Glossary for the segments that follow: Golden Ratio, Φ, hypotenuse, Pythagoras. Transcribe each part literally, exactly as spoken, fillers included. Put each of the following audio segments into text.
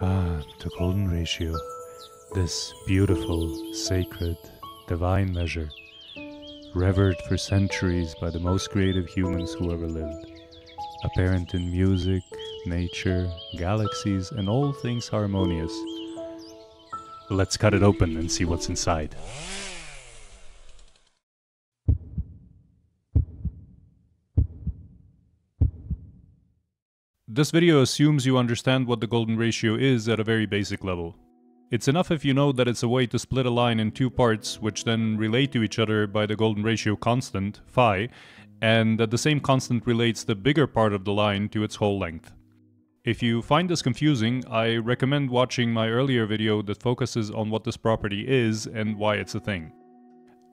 Ah, the golden ratio, this beautiful, sacred, divine measure, revered for centuries by the most creative humans who ever lived, apparent in music, nature, galaxies, and all things harmonious. Let's cut it open and see what's inside. This video assumes you understand what the golden ratio is at a very basic level. It's enough if you know that it's a way to split a line in two parts which then relate to each other by the golden ratio constant, phi, and that the same constant relates the bigger part of the line to its whole length. If you find this confusing, I recommend watching my earlier video that focuses on what this property is and why it's a thing.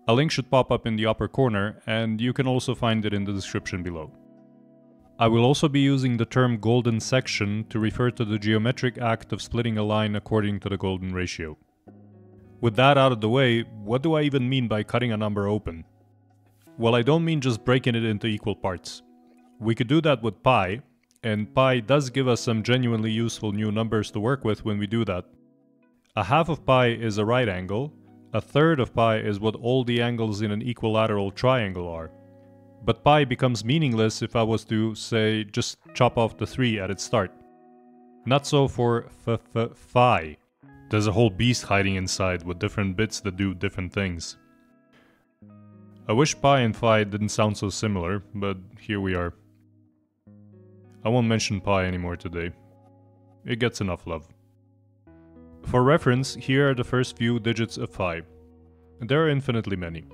A link should pop up in the upper corner, and you can also find it in the description below. I will also be using the term golden section to refer to the geometric act of splitting a line according to the golden ratio. With that out of the way, what do I even mean by cutting a number open? Well, I don't mean just breaking it into equal parts. We could do that with pi, and pi does give us some genuinely useful new numbers to work with when we do that. A half of pi is a right angle, a third of pi is what all the angles in an equilateral triangle are. But pi becomes meaningless if I was to, say, just chop off the three at its start. Not so for phi. There's a whole beast hiding inside with different bits that do different things. I wish pi and phi didn't sound so similar, but here we are. I won't mention pi anymore today. It gets enough love. For reference, here are the first few digits of phi. There are infinitely many.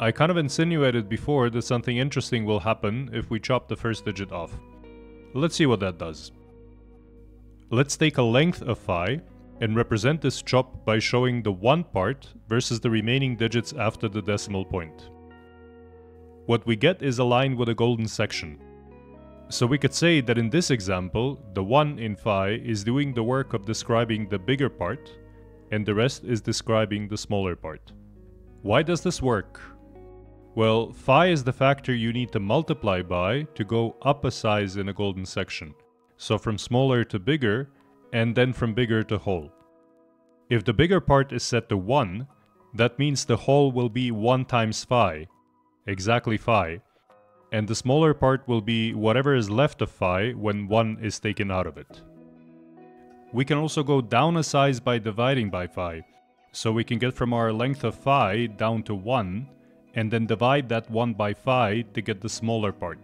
I kind of insinuated before that something interesting will happen if we chop the first digit off. Let's see what that does. Let's take a length of phi and represent this chop by showing the one part versus the remaining digits after the decimal point. What we get is a line with a golden section. So we could say that in this example, the one in phi is doing the work of describing the bigger part, and the rest is describing the smaller part. Why does this work? Well, phi is the factor you need to multiply by to go up a size in a golden section, so from smaller to bigger, and then from bigger to whole. If the bigger part is set to one, that means the whole will be one times phi, exactly phi, and the smaller part will be whatever is left of phi when one is taken out of it. We can also go down a size by dividing by phi, so we can get from our length of phi down to one, and then divide that one by phi to get the smaller part.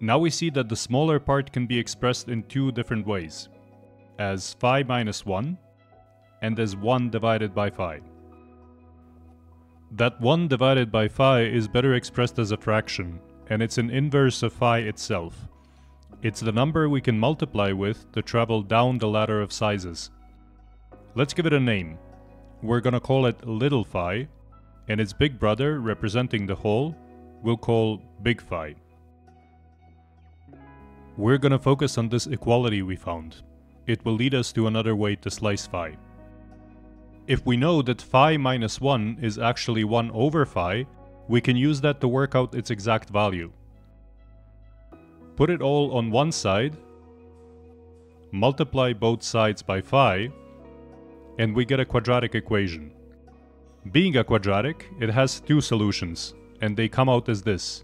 Now we see that the smaller part can be expressed in two different ways, as phi minus one, and as one divided by phi. That one divided by phi is better expressed as a fraction, and it's an inverse of phi itself. It's the number we can multiply with to travel down the ladder of sizes. Let's give it a name. We're gonna call it little phi, and its big brother, representing the whole, we'll call big phi. We're gonna focus on this equality we found. It will lead us to another way to slice phi. If we know that phi minus one is actually one over phi, we can use that to work out its exact value. Put it all on one side, multiply both sides by phi, and we get a quadratic equation. Being a quadratic, it has two solutions, and they come out as this.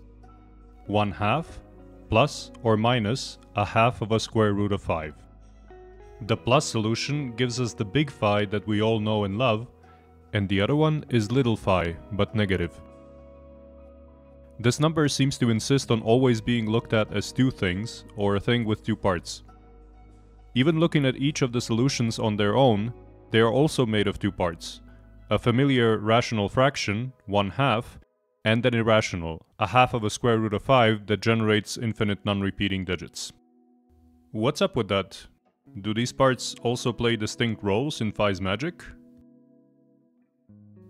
One half, plus or minus a half of a square root of five. The plus solution gives us the big phi that we all know and love, and the other one is little phi, but negative. This number seems to insist on always being looked at as two things, or a thing with two parts. Even looking at each of the solutions on their own, they are also made of two parts, a familiar rational fraction, one half, and an irrational, a half of a square root of five that generates infinite non-repeating digits. What's up with that? Do these parts also play distinct roles in phi's magic?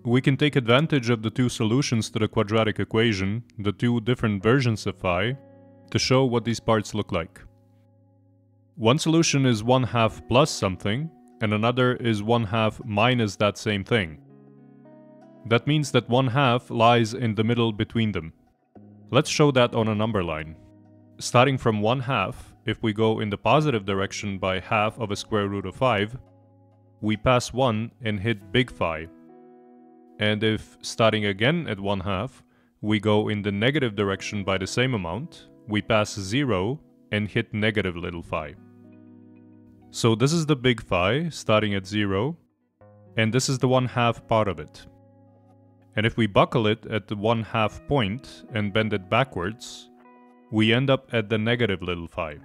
We can take advantage of the two solutions to the quadratic equation, the two different versions of phi, to show what these parts look like. One solution is one half plus something, and another is one half minus that same thing. That means that one half lies in the middle between them. Let's show that on a number line. Starting from one half, if we go in the positive direction by half of a square root of five, we pass one and hit big phi. And if, starting again at one half, we go in the negative direction by the same amount, we pass zero and hit negative little phi. So this is the big phi, starting at zero, and this is the one half part of it. And if we buckle it at the one half point and bend it backwards, we end up at the negative little phi.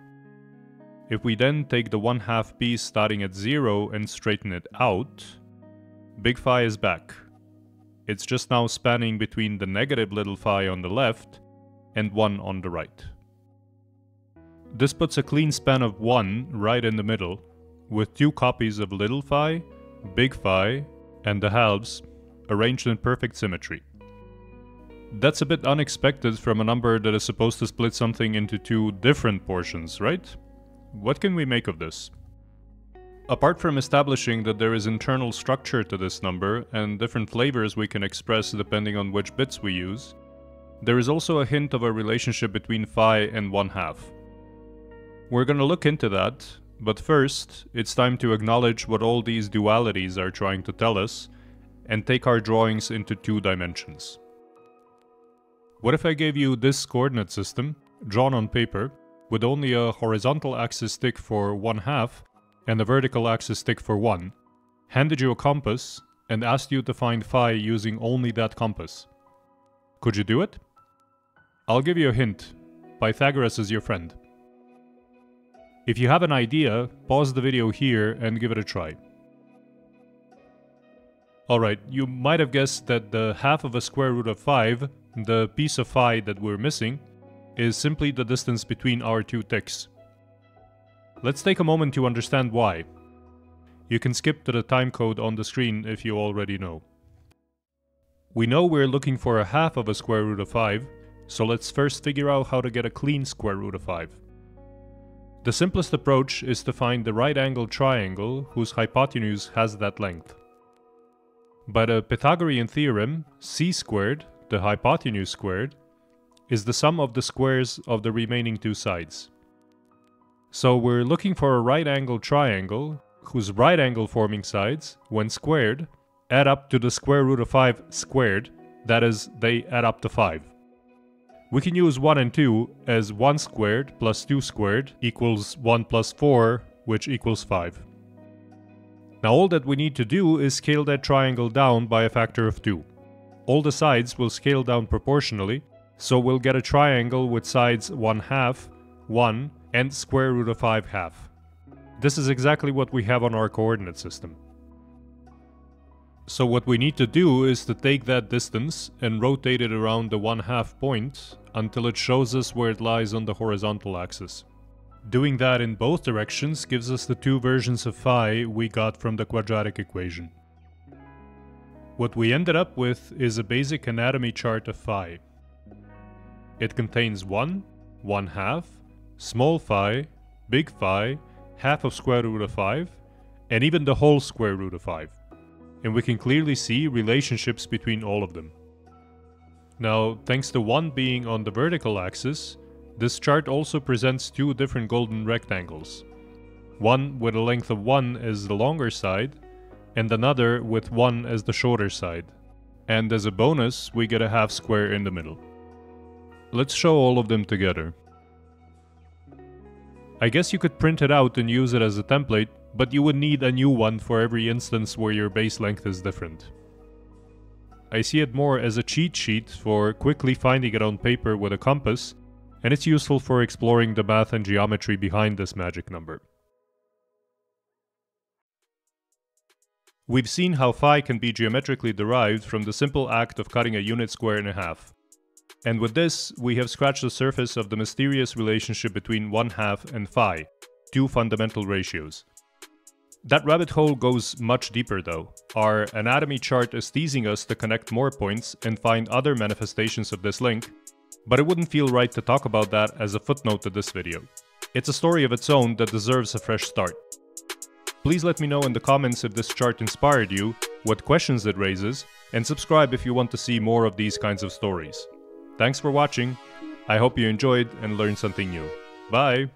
If we then take the one half piece starting at zero and straighten it out, big phi is back. It's just now spanning between the negative little phi on the left and one on the right. This puts a clean span of one right in the middle, with two copies of little phi, big phi, and the halves, arranged in perfect symmetry. That's a bit unexpected from a number that is supposed to split something into two different portions, right? What can we make of this? Apart from establishing that there is internal structure to this number and different flavors we can express depending on which bits we use, there is also a hint of a relationship between phi and one half. We're gonna look into that, but first, it's time to acknowledge what all these dualities are trying to tell us and take our drawings into two dimensions. What if I gave you this coordinate system, drawn on paper, with only a horizontal axis stick for one half and a vertical axis stick for one, handed you a compass and asked you to find phi using only that compass? Could you do it? I'll give you a hint. Pythagoras is your friend. If you have an idea, pause the video here and give it a try. Alright, you might have guessed that the half of a square root of five, the piece of phi that we're missing, is simply the distance between our two ticks. Let's take a moment to understand why. You can skip to the time code on the screen if you already know. We know we're looking for a half of a square root of five, so let's first figure out how to get a clean square root of five. The simplest approach is to find the right-angled triangle whose hypotenuse has that length. By the Pythagorean theorem, c squared, the hypotenuse squared, is the sum of the squares of the remaining two sides. So we're looking for a right-angled triangle whose right-angle-forming sides, when squared, add up to the square root of five squared, that is, they add up to five. We can use one and two as one squared plus two squared equals one plus four, which equals five. Now all that we need to do is scale that triangle down by a factor of two. All the sides will scale down proportionally, so we'll get a triangle with sides one half, one, and square root of five half. This is exactly what we have on our coordinate system. So what we need to do is to take that distance and rotate it around the one half point until it shows us where it lies on the horizontal axis. Doing that in both directions gives us the two versions of phi we got from the quadratic equation. What we ended up with is a basic anatomy chart of phi. It contains one, one half, small phi, big phi, half of square root of five, and even the whole square root of five. And we can clearly see relationships between all of them. Now, thanks to one being on the vertical axis, this chart also presents two different golden rectangles. One with a length of one as the longer side, and another with one as the shorter side. And as a bonus, we get a half square in the middle. Let's show all of them together. I guess you could print it out and use it as a template, but you would need a new one for every instance where your base length is different. I see it more as a cheat sheet for quickly finding it on paper with a compass, and it's useful for exploring the math and geometry behind this magic number. We've seen how phi can be geometrically derived from the simple act of cutting a unit square in half. And with this, we have scratched the surface of the mysterious relationship between one half and phi, two fundamental ratios. That rabbit hole goes much deeper though. Our anatomy chart is teasing us to connect more points and find other manifestations of this link, but it wouldn't feel right to talk about that as a footnote to this video. It's a story of its own that deserves a fresh start. Please let me know in the comments if this chart inspired you, what questions it raises, and subscribe if you want to see more of these kinds of stories. Thanks for watching, I hope you enjoyed and learned something new. Bye!